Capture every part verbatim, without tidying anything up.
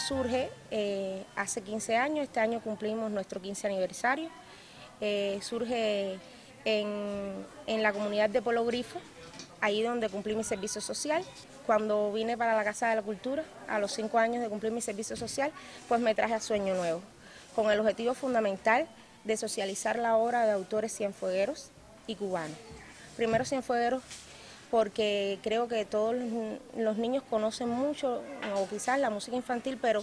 surge eh, hace quince años, este año cumplimos nuestro quince aniversario, eh, surge en, en la comunidad de Polo Grifo, ahí donde cumplí mi servicio social. Cuando vine para la Casa de la Cultura, a los cinco años de cumplir mi servicio social, pues me traje a Sueño Nuevo, con el objetivo fundamental de socializar la obra de autores cienfuegueros y cubanos. Primero cienfuegueros, porque creo que todos los niños conocen mucho, o quizás la música infantil, pero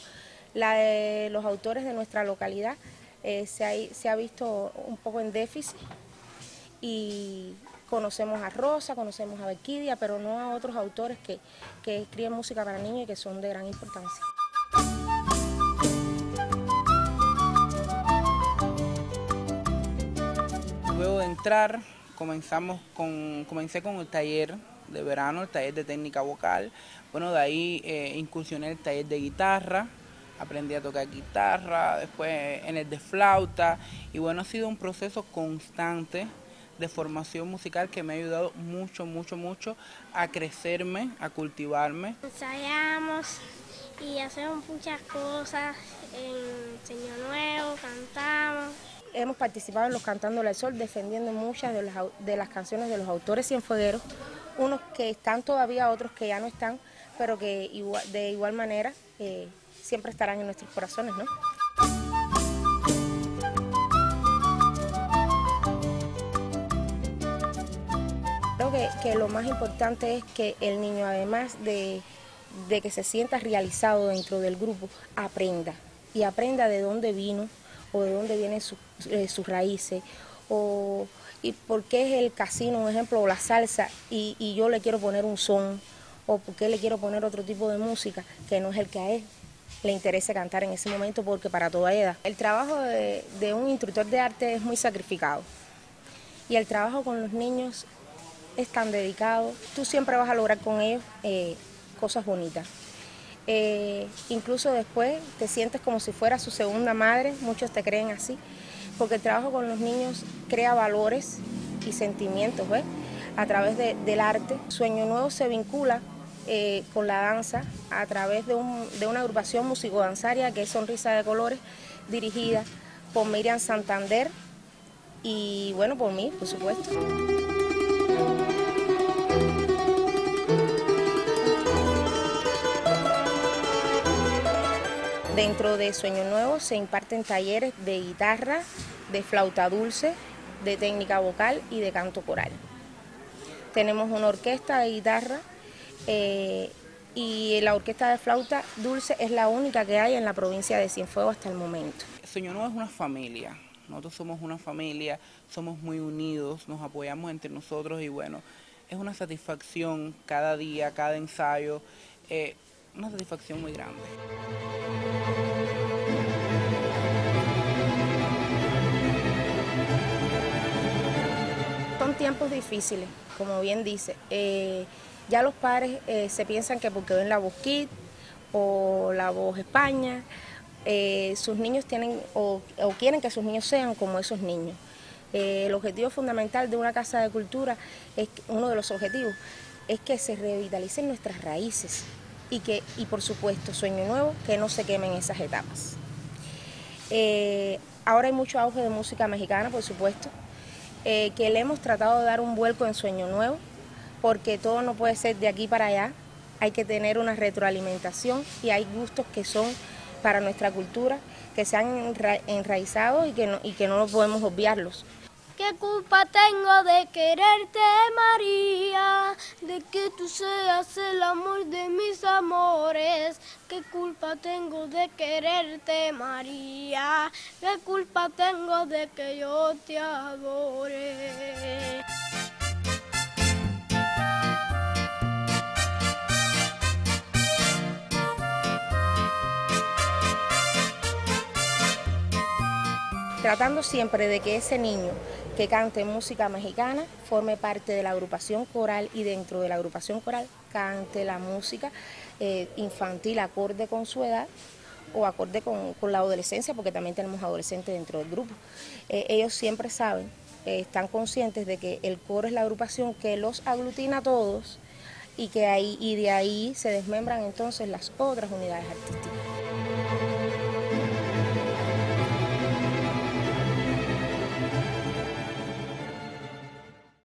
la de los autores de nuestra localidad eh, se, ha, se ha visto un poco en déficit, y conocemos a Rosa, conocemos a Bequidia, pero no a otros autores que, que escriben música para niños y que son de gran importancia. Luego de entrar, comenzamos con, comencé con el taller de verano, el taller de técnica vocal. Bueno, de ahí eh, incursioné en el taller de guitarra, aprendí a tocar guitarra, después en el de flauta, y bueno, ha sido un proceso constante de formación musical que me ha ayudado mucho, mucho, mucho a crecerme, a cultivarme. Ensayamos y hacemos muchas cosas en Sueño Nuevo, cantamos. Hemos participado en los Cantándole al Sol, defendiendo muchas de las, de las canciones de los autores cienfuegueros, unos que están todavía, otros que ya no están, pero que igual, de igual manera eh, siempre estarán en nuestros corazones, ¿no? Creo que, que lo más importante es que el niño, además de, de que se sienta realizado dentro del grupo, aprenda, y aprenda de dónde vino, o de dónde vienen su, eh, sus raíces, o y por qué es el casino, un ejemplo, o la salsa, y, y yo le quiero poner un son, o por qué le quiero poner otro tipo de música, que no es el que a él le interesa cantar en ese momento, porque para toda edad. El trabajo de, de un instructor de arte es muy sacrificado, y el trabajo con los niños es tan dedicado, tú siempre vas a lograr con ellos eh, cosas bonitas. Eh, incluso después te sientes como si fuera su segunda madre, muchos te creen así, porque el trabajo con los niños crea valores y sentimientos, ¿ves? A través de, del arte. Sueño Nuevo se vincula eh, con la danza a través de, un, de una agrupación músico-danzaria que es Sonrisa de Colores, dirigida por Miriam Santander y, bueno, por mí, por supuesto. Dentro de Sueño Nuevo se imparten talleres de guitarra, de flauta dulce, de técnica vocal y de canto coral. Tenemos una orquesta de guitarra eh, y la orquesta de flauta dulce es la única que hay en la provincia de Cienfuegos hasta el momento. Sueño Nuevo es una familia, nosotros somos una familia, somos muy unidos, nos apoyamos entre nosotros y bueno, es una satisfacción cada día, cada ensayo, eh, una satisfacción muy grande. Son tiempos difíciles, como bien dice. Eh, ya los padres eh, se piensan que porque ven La Voz Kid o La Voz España, eh, sus niños tienen o, o quieren que sus niños sean como esos niños. Eh, el objetivo fundamental de una casa de cultura, es uno de los objetivos, es que se revitalicen nuestras raíces. Y, que, y por supuesto, Sueño Nuevo, que no se quemen esas etapas. Eh, ahora hay mucho auge de música mexicana, por supuesto, eh, que le hemos tratado de dar un vuelco en Sueño Nuevo, porque todo no puede ser de aquí para allá, hay que tener una retroalimentación y hay gustos que son para nuestra cultura, que se han enra enraizado y que, no, y que no podemos obviarlos. ¿Qué culpa tengo de quererte, María? De que tú seas el amor de mis amores. ¿Qué culpa tengo de quererte, María? ¿Qué culpa tengo de que yo te adore? Tratando siempre de que ese niño que cante música mexicana forme parte de la agrupación coral y dentro de la agrupación coral cante la música eh, infantil acorde con su edad o acorde con, con la adolescencia, porque también tenemos adolescentes dentro del grupo. Eh, ellos siempre saben, eh, están conscientes de que el coro es la agrupación que los aglutina a todos y, que ahí, y de ahí se desmembran entonces las otras unidades artísticas.